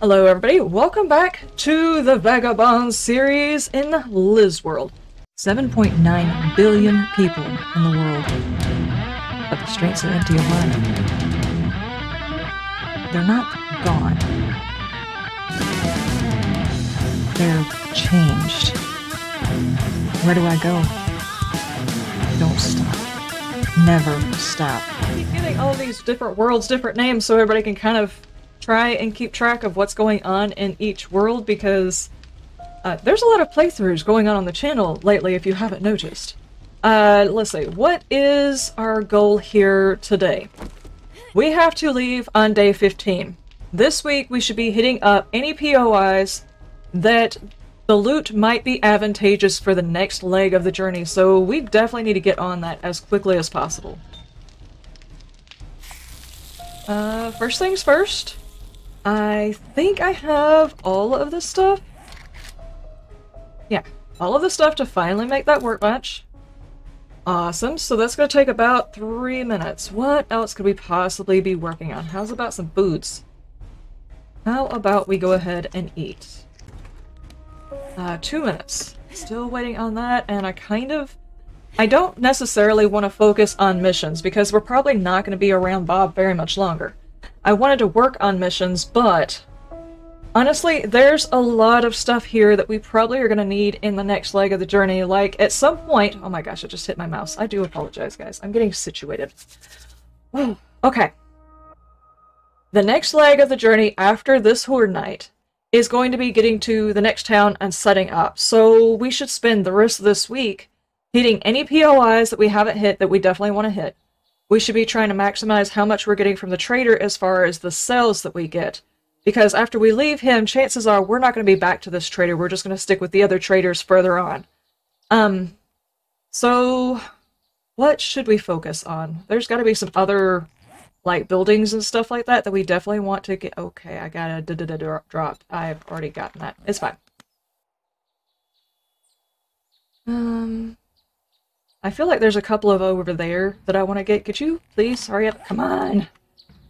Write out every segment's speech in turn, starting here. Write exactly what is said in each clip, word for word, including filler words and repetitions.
Hello everybody, welcome back to the Vagabond Series in Liz World. seven point nine billion people in the world, but the streets are empty of life. They're not gone. They're changed. Where do I go? Don't stop. Never stop. I keep getting all these different worlds, different names, so everybody can kind of try and keep track of what's going on in each world, because uh, there's a lot of playthroughs going on on the channel lately, if you haven't noticed. Uh, let's see, what is our goal here today? We have to leave on day fifteen. This week we should be hitting up any P O Is that the loot might be advantageous for the next leg of the journey, so we definitely need to get on that as quickly as possible. Uh, first things first. I think I have all of this stuff. Yeah, all of the stuff to finally make that workbench. Awesome, so that's going to take about three minutes. What else could we possibly be working on? How's about some foods? How about we go ahead and eat? Uh, two minutes. Still waiting on that, and I kind of... I don't necessarily want to focus on missions, because we're probably not going to be around Bob very much longer. I wanted to work on missions, but honestly, there's a lot of stuff here that we probably are going to need in the next leg of the journey. Like, at some point... Oh my gosh, I just hit my mouse. I do apologize, guys. I'm getting situated. Ooh, okay. The next leg of the journey after this Horde Night is going to be getting to the next town and setting up. So we should spend the rest of this week hitting any P O Is that we haven't hit that we definitely want to hit. We should be trying to maximize how much we're getting from the trader as far as the sales that we get. Because after we leave him, chances are we're not going to be back to this trader. We're just going to stick with the other traders further on. Um, so what should we focus on? There's got to be some other like buildings and stuff like that that we definitely want to get. Okay, I got a da-da-da dropped. I've already gotten that. It's fine. Um... I feel like there's a couple of over there that I want to get. Could you please hurry up? Come on!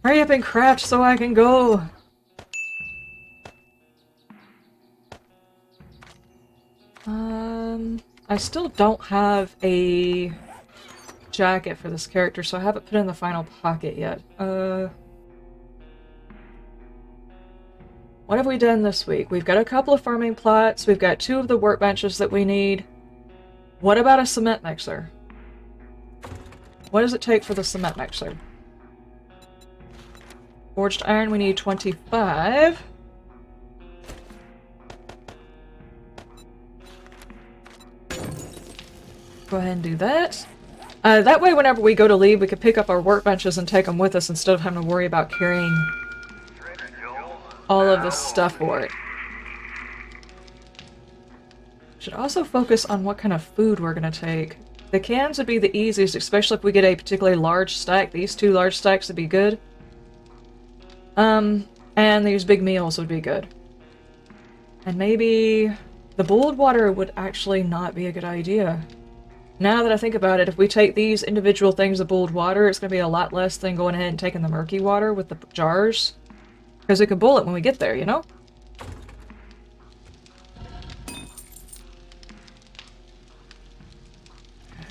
Hurry up and craft so I can go! Um, I still don't have a jacket for this character, so I haven't put in the final pocket yet. Uh, what have we done this week? We've got a couple of farming plots, we've got two of the workbenches that we need. What about a cement mixer? What does it take for the cement mixer? Forged iron, we need twenty-five. Go ahead and do that. Uh, that way whenever we go to leave, we can pick up our workbenches and take them with us instead of having to worry about carrying all of this stuff for it. Should also focus on what kind of food we're going to take. The cans would be the easiest, especially if we get a particularly large stack. These two large stacks would be good. Um, and these big meals would be good. And maybe the boiled water would actually not be a good idea. Now that I think about it, if we take these individual things of boiled water, it's going to be a lot less than going ahead and taking the murky water with the jars. Because we can boil it when we get there, you know?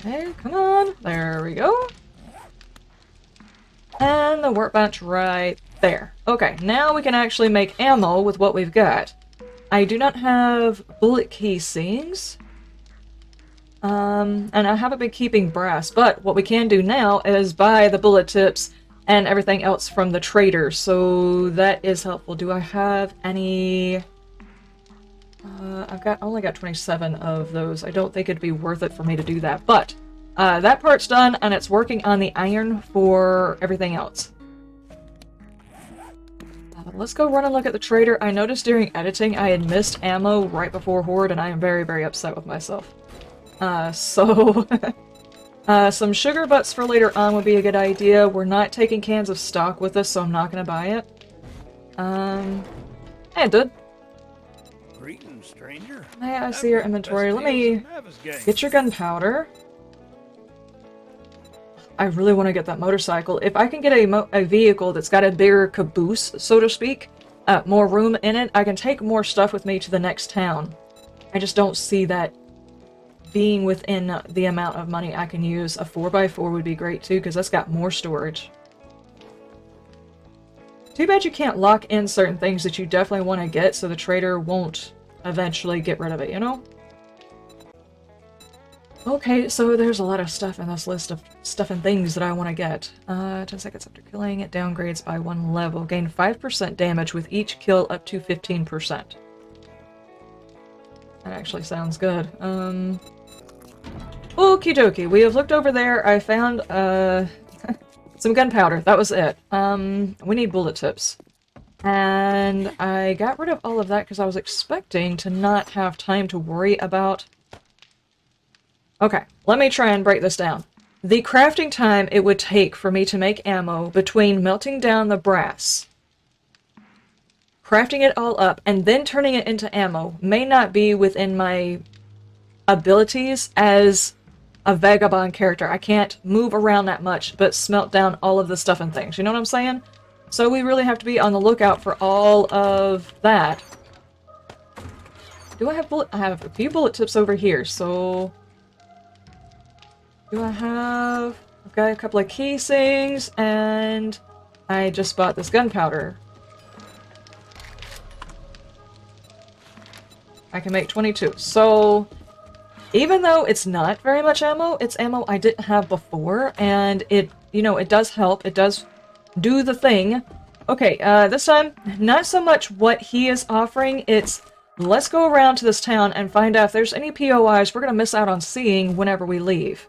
Okay, come on. There we go. And the workbench right there. Okay, now we can actually make ammo with what we've got. I do not have bullet casings. Um, and I haven't been keeping brass, but what we can do now is buy the bullet tips and everything else from the trader, so that is helpful. Do I have any... Uh, I've got only got twenty-seven of those. I don't think it'd be worth it for me to do that, but uh, that part's done, and it's working on the iron for everything else. Uh, let's go run and look at the trader. I noticed during editing I had missed ammo right before Horde, and I am very, very upset with myself. Uh, so, uh, some sugar butts for later on would be a good idea. We're not taking cans of stock with us, so I'm not going to buy it. Um, hey, dude. Greetings, stranger. May I see your inventory? Let me get your gunpowder. I really want to get that motorcycle. If I can get a, mo a vehicle that's got a bigger caboose, so to speak, uh, more room in it, I can take more stuff with me to the next town. I just don't see that being within the amount of money I can use. A four by four would be great too, because that's got more storage. Too bad you can't lock in certain things that you definitely want to get so the trader won't eventually get rid of it, you know? Okay, so there's a lot of stuff in this list of stuff and things that I want to get. Uh, ten seconds after killing, it downgrades by one level. Gain five percent damage with each kill up to fifteen percent. That actually sounds good. Um, okie dokie, we have looked over there. I found uh, some gunpowder. That was it. Um, we need bullet tips. And I got rid of all of that because I was expecting to not have time to worry about... Okay, let me try and break this down. The crafting time it would take for me to make ammo between melting down the brass, crafting it all up, and then turning it into ammo may not be within my abilities as a vagabond character. I can't move around that much, but smelt down all of the stuff and things. You know what I'm saying? So we really have to be on the lookout for all of that. Do I have bullet? I have a few bullet tips over here, so... Do I have... I've got a couple of casings, and I just bought this gunpowder. I can make twenty-two. So, even though it's not very much ammo, it's ammo I didn't have before, and it, you know, it does help. It does do the thing. Okay, uh, this time, not so much what he is offering, it's let's go around to this town and find out if there's any P O Is we're going to miss out on seeing whenever we leave.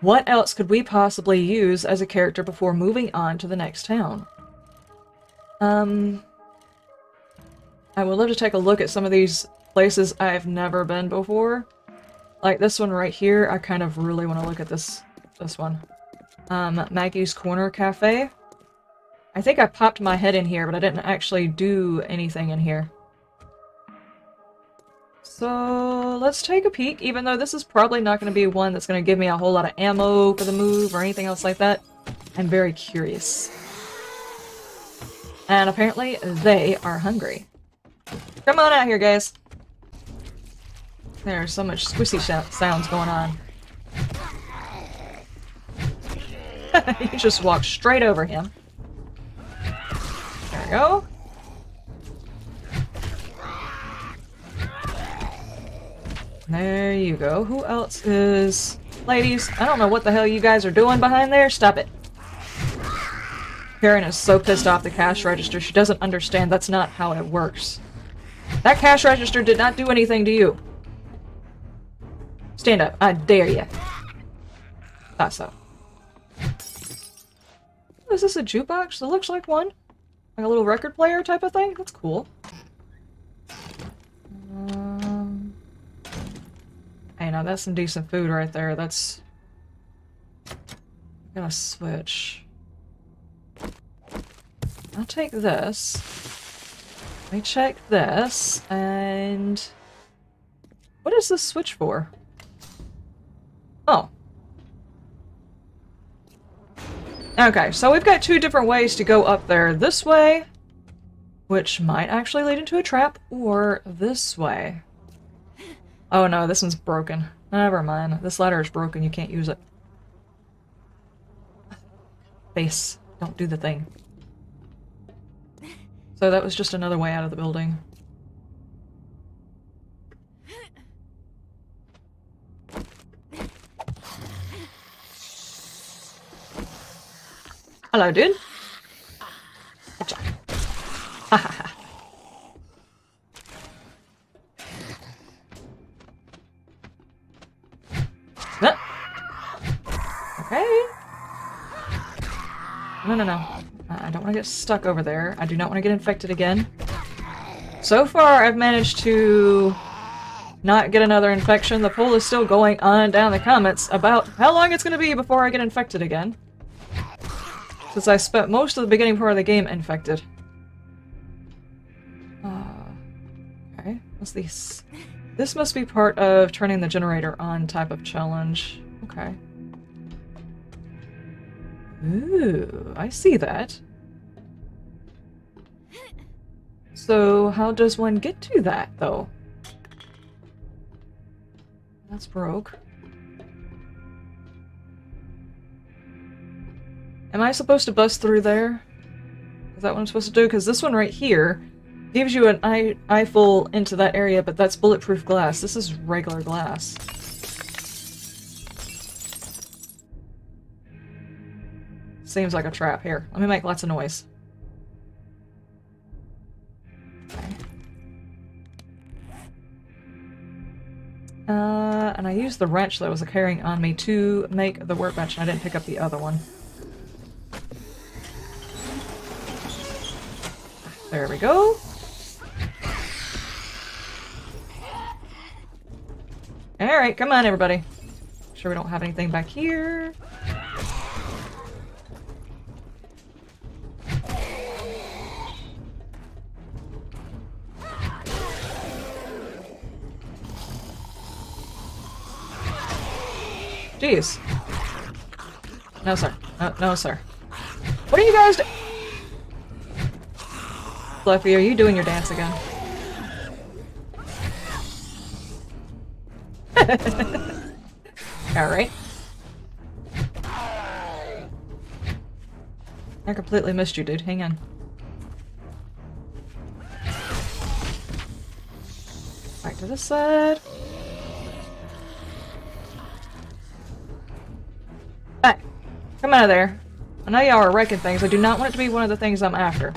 What else could we possibly use as a character before moving on to the next town? Um, I would love to take a look at some of these places I've never been before. Like this one right here, I kind of really want to look at this this one. Um, Maggie's Corner Cafe. I think I popped my head in here, but I didn't actually do anything in here. So let's take a peek, even though this is probably not going to be one that's going to give me a whole lot of ammo for the move or anything else like that. I'm very curious. And apparently they are hungry. Come on out here, guys. There's so much squishy sounds going on. You just walked straight over him. There we go. There you go. Who else is... Ladies, I don't know what the hell you guys are doing behind there. Stop it. Karen is so pissed off the cash register. She doesn't understand. That's not how it works. That cash register did not do anything to you. Stand up. I dare you. Thought so. Is this a jukebox? It looks like one. Like a little record player type of thing? That's cool. Hey, now that's some decent food right there. That's... I'm gonna switch. I'll take this. Let me check this, and... What is this switch for? Oh. Okay, so we've got two different ways to go up there. This way, which might actually lead into a trap, or this way. Oh no, this one's broken. Never mind. This ladder is broken. You can't use it. Face. Don't do the thing. So that was just another way out of the building. Hello, dude. Gotcha. Ha ha ha. Okay. No, no, no. I don't want to get stuck over there. I do not want to get infected again. So far, I've managed to not get another infection. The poll is still going on down the comments about how long it's going to be before I get infected again. Since I spent most of the beginning part of the game infected. Uh, okay. What's this? This must be part of turning the generator on type of challenge. Okay. Ooh, I see that. So how does one get to that, though? That's broke. Am I supposed to bust through there? Is that what I'm supposed to do? Because this one right here gives you an eye eyeful into that area, but that's bulletproof glass. This is regular glass. Seems like a trap. Here, let me make lots of noise. Okay. Uh, and I used the wrench that was carrying on me to make the workbench, and I didn't pick up the other one. There we go. Alright, come on everybody. Make sure we don't have anything back here. Jeez. No sir. No, no sir. What are you guys doing? Fluffy, are you doing your dance again? Alright. I completely missed you, dude. Hang on. Back to this side. Back. Come out of there. I know y'all are wrecking things. I do not want it to be one of the things I'm after.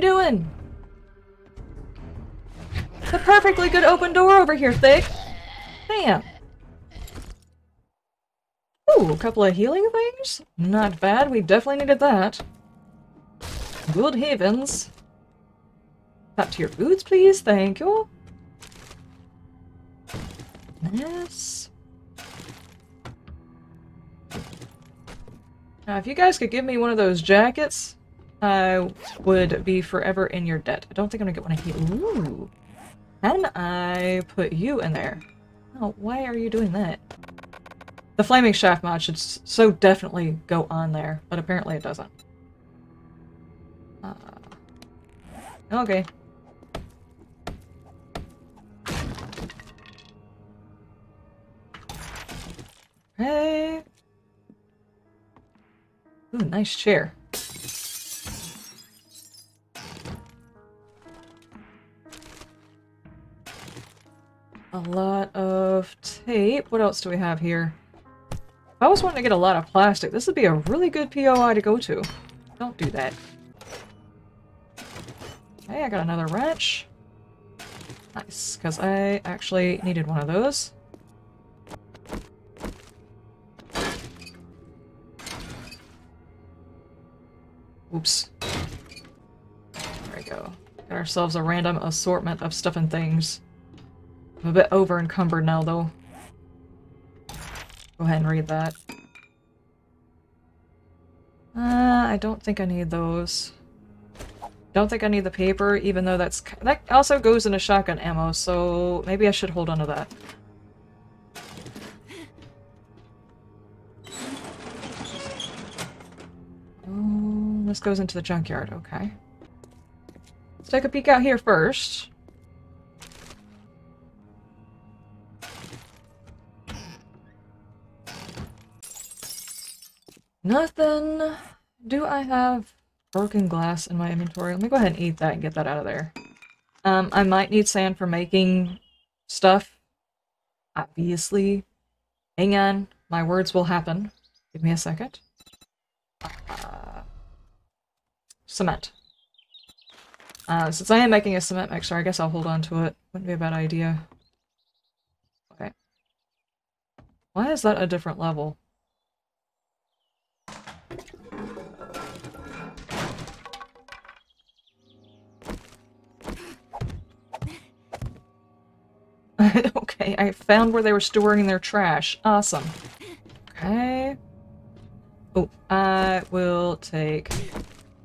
Doing? It's a perfectly good open door over here, Thick. Damn. Ooh, a couple of healing things? Not bad. We definitely needed that. Good heavens. Up to your boots, please. Thank you. Yes. Now, if you guys could give me one of those jackets, I would be forever in your debt. I don't think I'm gonna get one of you. Ooh. Can I put you in there? Oh, why are you doing that? The Flaming Shaft mod should so definitely go on there, but apparently it doesn't. Uh, okay. Hey. Ooh, nice chair. A lot of tape. What else do we have here? I was wanting to get a lot of plastic. This would be a really good P O I to go to. Don't do that. Hey, I got another wrench. Nice, because I actually needed one of those. Oops. There we go. Got ourselves a random assortment of stuff and things. I'm a bit over encumbered now, though. Go ahead and read that. Uh, I don't think I need those. Don't think I need the paper, even though that's that also goes into shotgun ammo, so maybe I should hold on to that. Oh, this goes into the junkyard. Okay. Let's take a peek out here first. Nothing. Do I have broken glass in my inventory? Let me go ahead and eat that and get that out of there. Um, I might need sand for making stuff. Obviously. Hang on. My words will happen. Give me a second. Uh, cement. Uh, since I am making a cement mixer, I guess I'll hold on to it. Wouldn't be a bad idea. Okay. Why is that a different level? Okay, I found where they were storing their trash. Awesome. Okay. Oh, I will take...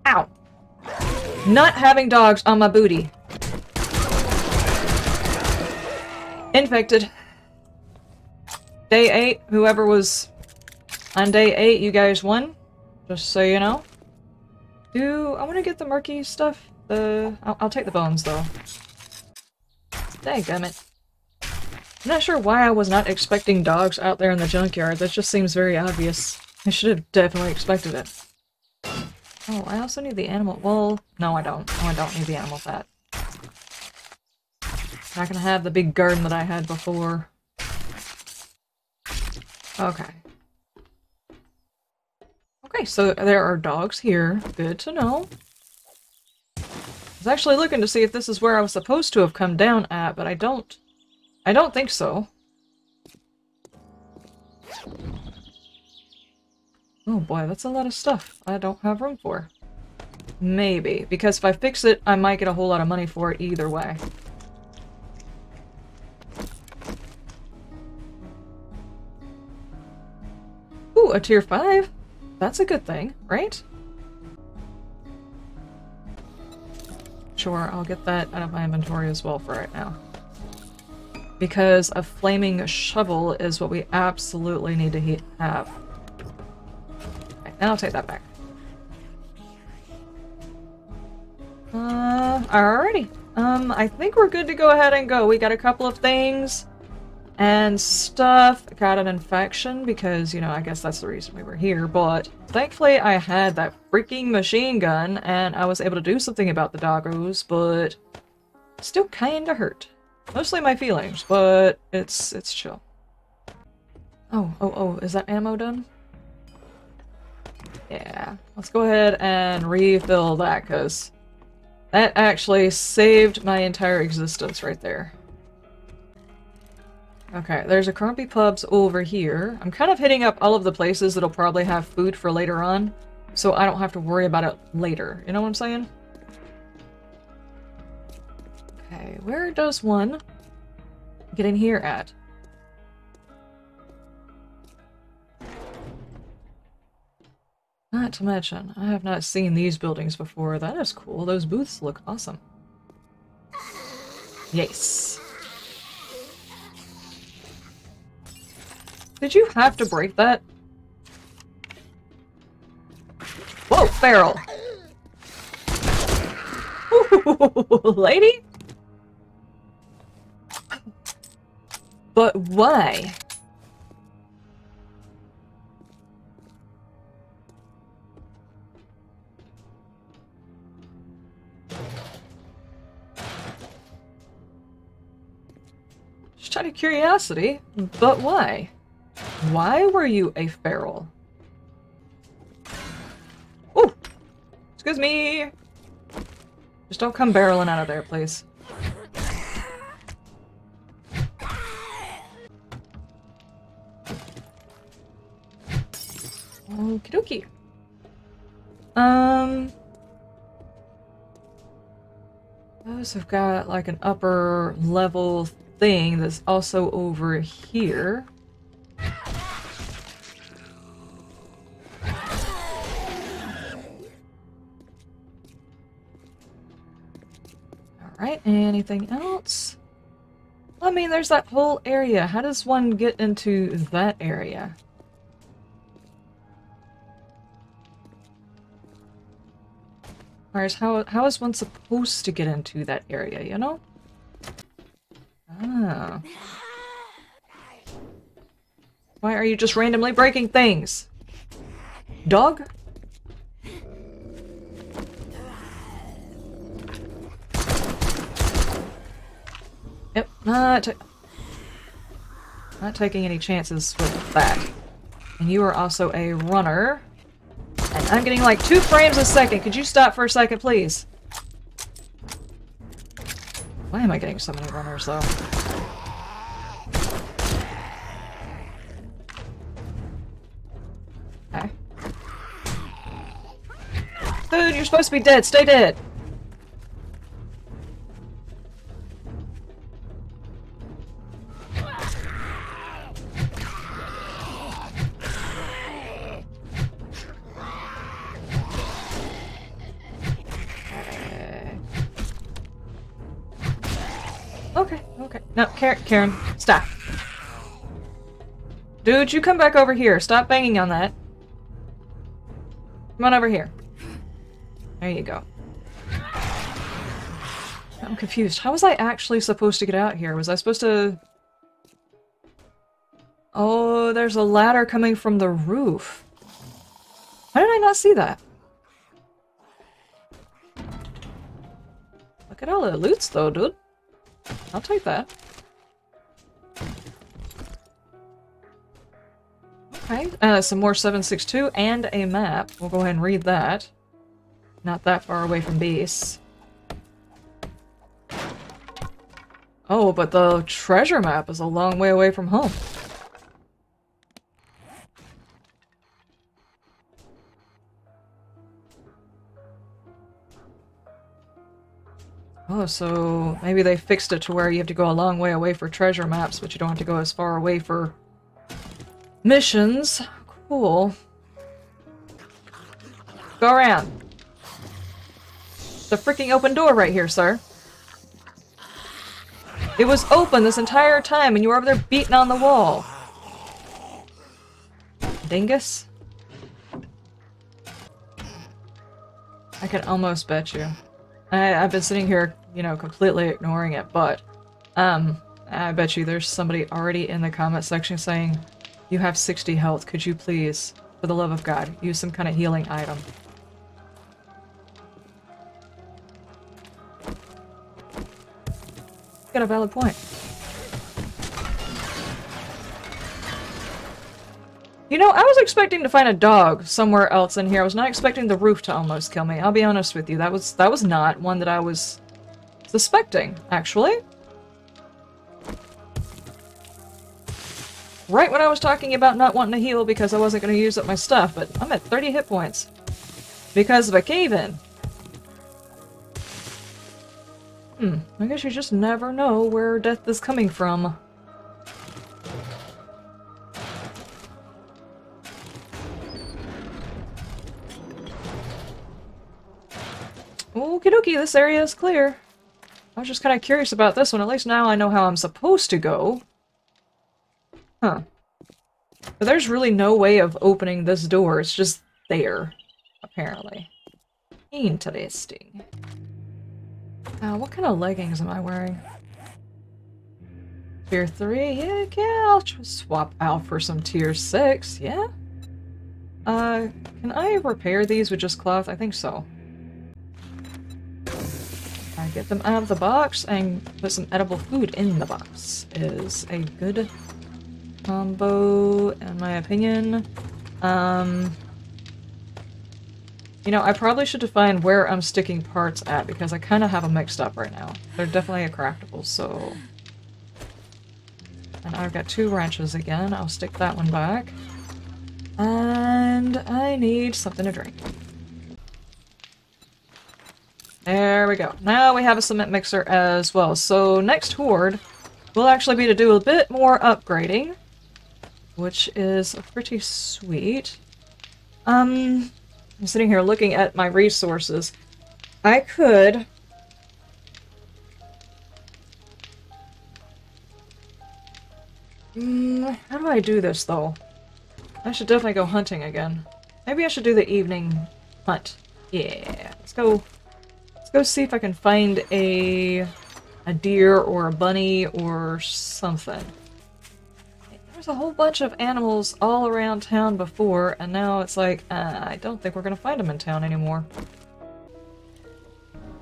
Ow! Not having dogs on my booty. Infected. Day eight, whoever was on day eight, you guys won. Just so you know. Do I want to get the murky stuff? Uh, I'll, I'll take the bones though. Daggummit. I'm not sure why I was not expecting dogs out there in the junkyard. That just seems very obvious. I should have definitely expected it. Oh, I also need the animal. Well, no, I don't. Oh, I don't need the animal fat. Not gonna have the big garden that I had before. Okay. Okay, so there are dogs here. Good to know. I was actually looking to see if this is where I was supposed to have come down at, but I don't... I don't think so. Oh boy, that's a lot of stuff I don't have room for. Maybe, because if I fix it, I might get a whole lot of money for it either way. Ooh, a tier five? That's a good thing, right? Sure, I'll get that out of my inventory as well for right now. Because a flaming shovel is what we absolutely need to he have. Right, now I'll take that back. Uh, alrighty. Um, I think we're good to go ahead and go. We got a couple of things and stuff. Got an infection because, you know, I guess that's the reason we were here, but thankfully I had that freaking machine gun and I was able to do something about the doggos, but still kinda hurt. Mostly my feelings, but it's it's chill. Oh, oh, oh, is that ammo done? Yeah, let's go ahead and refill that, because that actually saved my entire existence right there. Okay, there's a Crumpy Pubs over here. I'm kind of hitting up all of the places that'll probably have food for later on, so I don't have to worry about it later. You know what I'm saying? Okay, where does one get in here at? Not to mention, I have not seen these buildings before. That is cool. Those booths look awesome. Yes. Did you have to break that? Whoa, feral! Ooh, lady? But why? Just out of curiosity, but why? Why were you a feral? Oh! Excuse me! Just don't come barreling out of there, please. Okie dokie. Um, those have got like an upper level thing that's also over here. Alright, anything else? I mean, there's that whole area. How does one get into that area? How, how is one supposed to get into that area, you know? Ah. Why are you just randomly breaking things? Dog? Yep, not, ta not taking any chances with that. And you are also a runner. I'm getting like two frames a second. Could you stop for a second, please? Why am I getting so many runners, though? Okay. Dude, you're supposed to be dead. Stay dead. Okay, okay. No, Karen, Karen, stop. Dude, you come back over here. Stop banging on that. Come on over here. There you go. I'm confused. How was I actually supposed to get out here? Was I supposed to... Oh, there's a ladder coming from the roof. How did I not see that? Look at all the loots though, dude. I'll take that. Okay, uh, some more seven six two and a map. We'll go ahead and read that. Not that far away from base. Oh, but the treasure map is a long way away from home. Oh, so maybe they fixed it to where you have to go a long way away for treasure maps, but you don't have to go as far away for missions. Cool. Go around. It's a freaking open door right here, sir. It was open this entire time, and you were over there beating on the wall. Dingus? I could almost bet you. I, I've been sitting here, you know, completely ignoring it, but um, I bet you there's somebody already in the comment section saying, you have sixty health, could you please, for the love of God, use some kind of healing item. Got a valid point. You know, I was expecting to find a dog somewhere else in here. I was not expecting the roof to almost kill me. I'll be honest with you. That was that was not one that I was suspecting, actually. Right when I was talking about not wanting to heal because I wasn't going to use up my stuff, but I'm at thirty hit points because of a cave-in. Hmm. I guess you just never know where death is coming from. Okie dokie, this area is clear. I was just kind of curious about this one. At least now I know how I'm supposed to go. Huh. But there's really no way of opening this door. It's just there, apparently. Interesting. Uh, what kind of leggings am I wearing? Tier three? Yeah, yeah, I'll just swap out for some tier six. Yeah? Uh, can I repair these with just cloth? I think so. I get them out of the box and put some edible food in the box is a good combo, in my opinion. Um, you know, I probably should define where I'm sticking parts at because I kind of have them mixed up right now. They're definitely a craftable, so... And I've got two wrenches again. I'll stick that one back. And I need something to drink. There we go. Now we have a cement mixer as well. So next horde will actually be to do a bit more upgrading, which is pretty sweet. Um, I'm sitting here looking at my resources. I could... Mm, how do I do this, though? I should definitely go hunting again. Maybe I should do the evening hunt. Yeah, let's go... Let's go see if I can find a a deer or a bunny or something. There's a whole bunch of animals all around town before, and now it's like, uh, I don't think we're gonna find them in town anymore.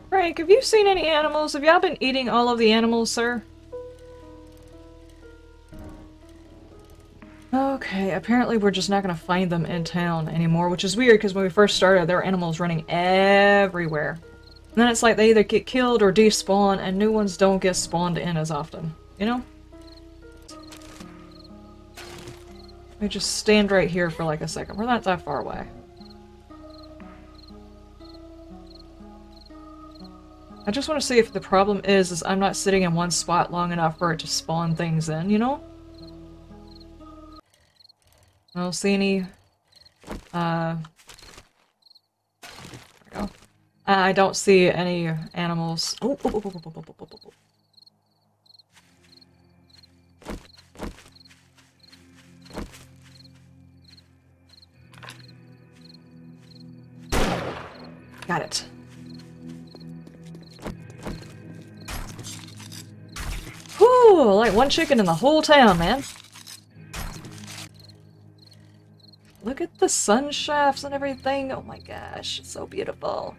Frank, have you seen any animals? Have y'all been eating all of the animals, sir? Okay, apparently we're just not gonna find them in town anymore, which is weird because when we first started, there were animals running everywhere. And then it's like they either get killed or despawn, and new ones don't get spawned in as often, you know? Let me just stand right here for like a second. We're not that far away. I just want to see if the problem is, is I'm not sitting in one spot long enough for it to spawn things in, you know? I don't see any... Uh... There we go. I don't see any animals. Oh, oh, oh, oh, oh, oh, oh, oh, oh. Got it. Whew, like one chicken in the whole town, man. Look at the sun shafts and everything. Oh my gosh, it's so beautiful.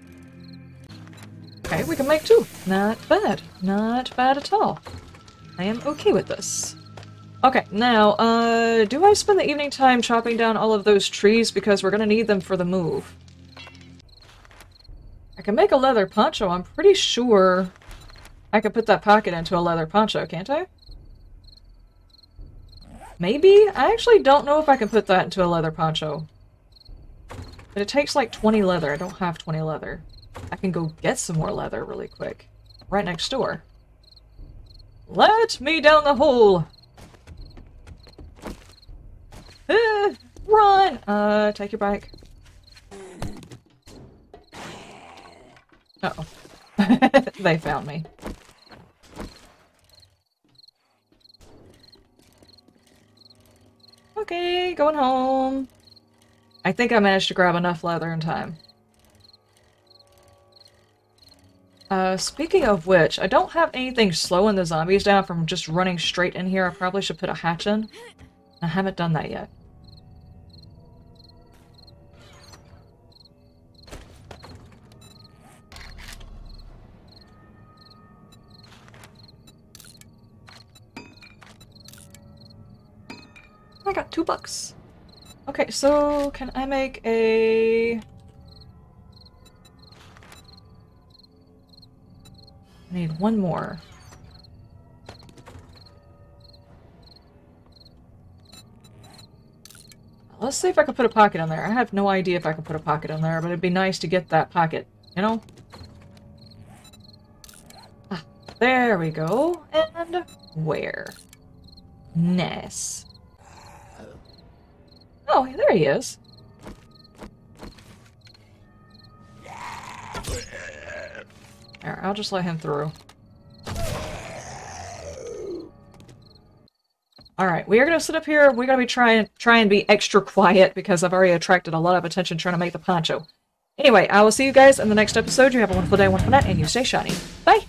Okay, we can make two. Not bad. Not bad at all. I am okay with this. Okay, now, uh, do I spend the evening time chopping down all of those trees because we're gonna need them for the move? I can make a leather poncho. I'm pretty sure I could put that pocket into a leather poncho, can't I? Maybe? I actually don't know if I can put that into a leather poncho. But it takes like twenty leather. I don't have twenty leather. I can go get some more leather really quick. Right next door. Let me down the hole! Uh, run! Uh, take your bike. Uh-oh. They found me. Okay, going home. I think I managed to grab enough leather in time. Uh, speaking of which, I don't have anything slowing the zombies down from just running straight in here. I probably should put a hatch in. I haven't done that yet. I got two bucks. Okay, so can I make a... I need one more. Let's see if I can put a pocket on there. I have no idea if I can put a pocket on there, but it'd be nice to get that pocket, you know? Ah, there we go. And where? Nice. Oh, there he is. Alright, I'll just let him through. Alright, we are going to sit up here. We're going to be trying try and be extra quiet because I've already attracted a lot of attention trying to make the poncho. Anyway, I will see you guys in the next episode. You have a wonderful day, wonderful night, and you stay shiny. Bye!